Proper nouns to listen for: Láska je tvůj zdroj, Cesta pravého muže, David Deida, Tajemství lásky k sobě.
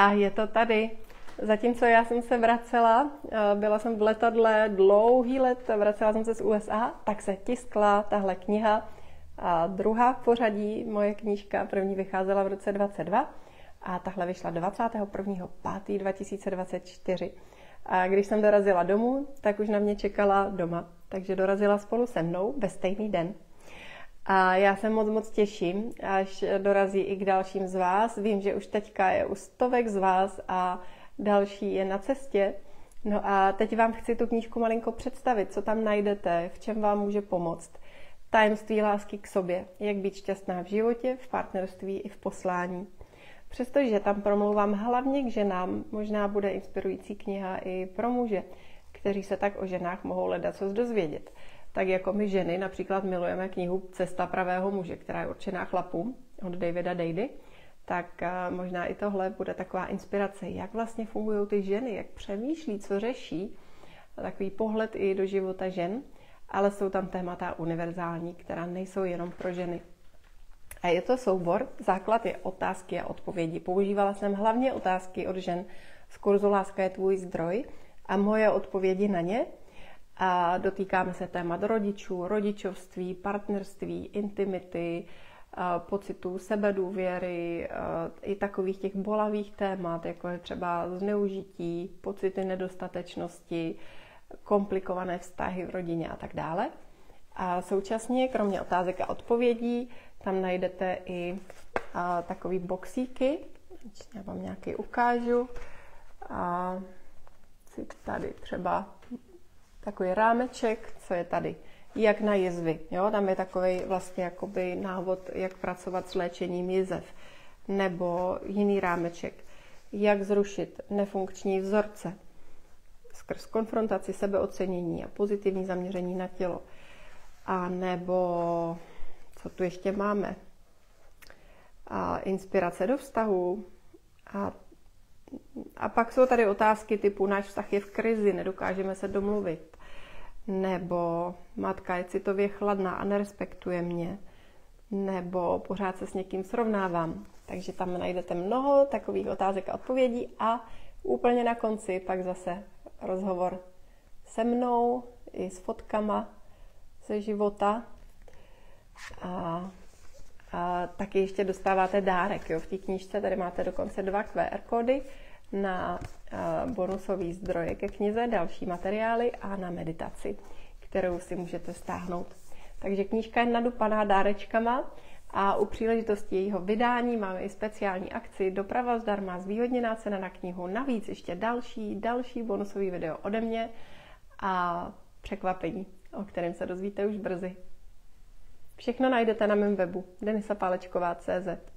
A je to tady. Zatímco já jsem se vracela, byla jsem v letadle dlouhý let, vracela jsem se z USA, tak se tiskla tahle kniha. A druhá v pořadí, moje knížka, první vycházela v roce 22 a tahle vyšla 21. 5. 2024. A když jsem dorazila domů, tak už na mě čekala doma. Takže dorazila spolu se mnou ve stejný den. A já se moc těším, až dorazí i k dalším z vás. Vím, že už teďka je u stovek z vás a další je na cestě. No a teď vám chci tu knížku malinko představit, co tam najdete, v čem vám může pomoct. Tajemství lásky k sobě. Jak být šťastná v životě, v partnerství i v poslání. Přestože tam promlouvám hlavně k ženám, možná bude inspirující kniha i pro muže, kteří se tak o ženách mohou ledacos dozvědět. Tak jako my ženy například milujeme knihu Cesta pravého muže, která je určená chlapům od Davida Deidy, tak možná i tohle bude taková inspirace, jak vlastně fungují ty ženy, jak přemýšlí, co řeší, takový pohled i do života žen, ale jsou tam témata univerzální, která nejsou jenom pro ženy. A je to soubor, základ je otázky a odpovědi. Používala jsem hlavně otázky od žen z kurzu Láska je tvůj zdroj a moje odpovědi na ně. A dotýkáme se témat rodičů, rodičovství, partnerství, intimity, pocitů sebedůvěry, i takových těch bolavých témat, jako je třeba zneužití, pocity nedostatečnosti, komplikované vztahy v rodině a tak dále. A současně, kromě otázek a odpovědí, tam najdete i takový boxíky. Já vám nějaký ukážu. A si tady třeba takový rámeček, co je tady, jak na jizvy. Jo? Tam je takový vlastně jakoby návod, jak pracovat s léčením jizev. Nebo jiný rámeček, jak zrušit nefunkční vzorce skrz konfrontaci, sebeocenění a pozitivní zaměření na tělo. A nebo, co tu ještě máme, a inspirace do vztahu. A pak jsou tady otázky typu náš vztah je v krizi, nedokážeme se domluvit. Nebo matka je citově chladná a nerespektuje mě. Nebo pořád se s někým srovnávám. Takže tam najdete mnoho takových otázek a odpovědí a úplně na konci pak zase rozhovor se mnou i s fotkama ze života. A taky ještě dostáváte dárek. Jo? V té knížce tady máte dokonce 2 QR kódy na bonusový zdroje ke knize, další materiály a na meditaci, kterou si můžete stáhnout. Takže knížka je nadupaná dárečkama a u příležitosti jejího vydání máme i speciální akci doprava zdarma, zvýhodněná cena na knihu, navíc ještě další bonusový video ode mě a překvapení, o kterém se dozvíte už brzy. Všechno najdete na mém webu denisapalečková.cz.